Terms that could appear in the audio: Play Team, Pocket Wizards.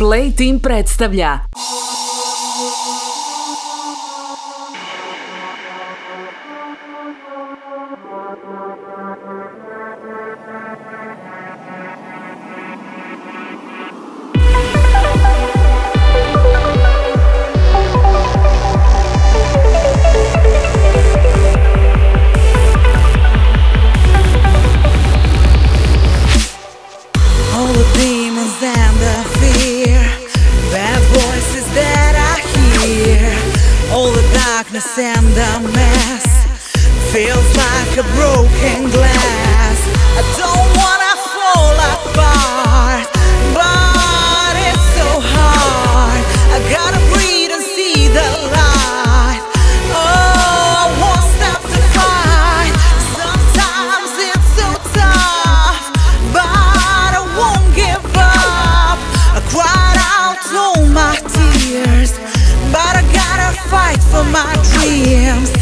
Play Team predstavlja and the mess. Feels like a broken glass. I don't wanna fall apart, but it's so hard. I gotta breathe and see the light. Oh, I won't stop the fight. Sometimes it's so tough, but I won't give up. I cried out all my tears, but I gotta fight for my dreams.